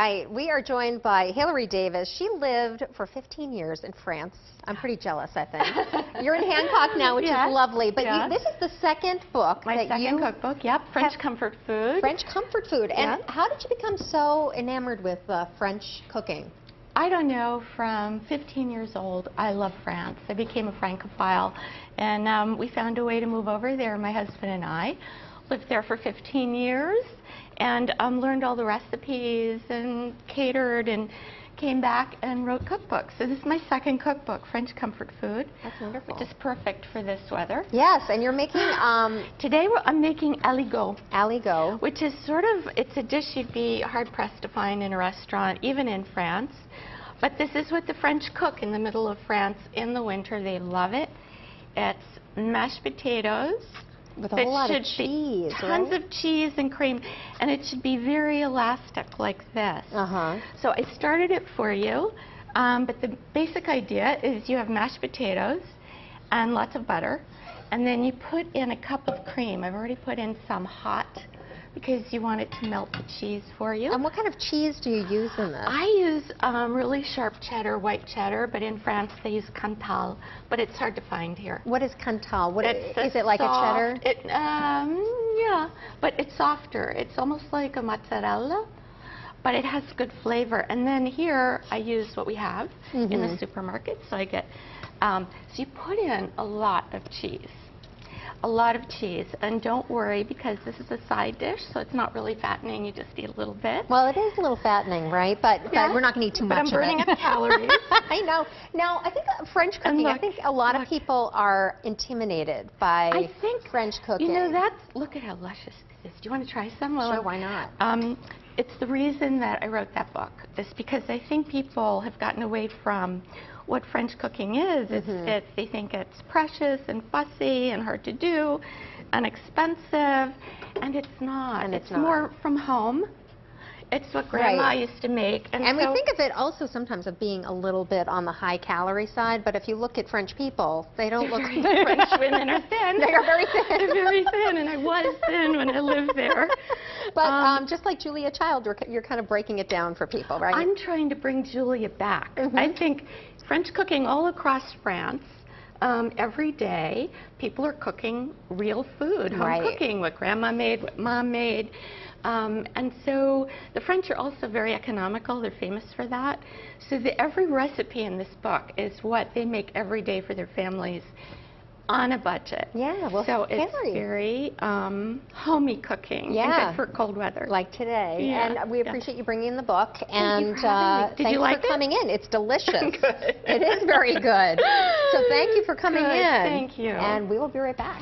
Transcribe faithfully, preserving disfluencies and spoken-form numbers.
right. We are joined by Hilary Davis. She lived for fifteen years in France. I'm pretty jealous, I think. You're in Hancock now, which yes, is lovely. But yes. you, this is the second book My that second you... My second cookbook, yep. French Comfort Food. French Comfort Food. And yeah. how did you become so enamored with uh, French cooking? I don't know, from fifteen years old, I love France. I became a Francophile, and um, we found a way to move over there, my husband and I. Lived there for fifteen years, and um, learned all the recipes, and catered, and came back and wrote cookbooks. So this is my second cookbook, French Comfort Food. That's wonderful. Which is perfect for this weather. Yes, and you're making... Um, Today we're, I'm making Aligot. Aligot. Which is sort of, it's a dish you'd be hard-pressed to find in a restaurant, even in France. But this is what the French cook in the middle of France in the winter. They love it. It's mashed potatoes. With a whole lot of cheese, tons right? of cheese and cream, and it should be very elastic like this. Uh-huh. So I started it for you, um, but the basic idea is you have mashed potatoes and lots of butter, and then you put in a cup of cream. I've already put in some hot because you want it to melt the cheese for you. And what kind of cheese do you use in this? I use um, really sharp cheddar, white cheddar, but in France they use Cantal, but it's hard to find here. What is Cantal? What it's is it like soft, a cheddar? It, um, yeah, but it's softer. It's almost like a mozzarella, but it has good flavor. And then here I use what we have mm-hmm. in the supermarket, so I get, um, so you put in a lot of cheese. A lot of cheese, and don't worry because this is a side dish, so it's not really fattening. You just eat a little bit. Well, it is a little fattening, right? But, yeah. but we're not going to eat too but much I'm burning of it. Up calories. I know. Now, I think French cooking. Look, I think a lot look. of people are intimidated by I think, French cooking. You know, that's look at how luscious this is. Do you want to try some? Well, sure, why not? Um, it's the reason that I wrote that book. This because I think people have gotten away from what French cooking is. It's, mm-hmm. it's, they think it's precious and fussy and hard to do and expensive, and it's not. And it's, it's not. More from home. It's what Grandma right. used to make. And, and so we think of it also sometimes of being a little bit on the high-calorie side, but if you look at French people, they don't look... French women are thin. They are very thin. They're very thin, and I was thin when I lived there. But um, um, just like Julia Child, you're kind of breaking it down for people, right? I'm trying to bring Julia back. Mm-hmm. I think French cooking all across France, um, every day, people are cooking real food, home right. cooking, what Grandma made, what Mom made. Um, and so the French are also very economical. They're famous for that. So the, every recipe in this book is what they make every day for their families on a budget. Yeah, well, so it's very um, homey cooking yeah. and good for cold weather. Like today. Yeah. And we appreciate yeah. you bringing the book. And thank you uh, Did thanks you like for it? coming in. It's delicious. It is very good. So thank you for coming good. in. Thank you. And we will be right back.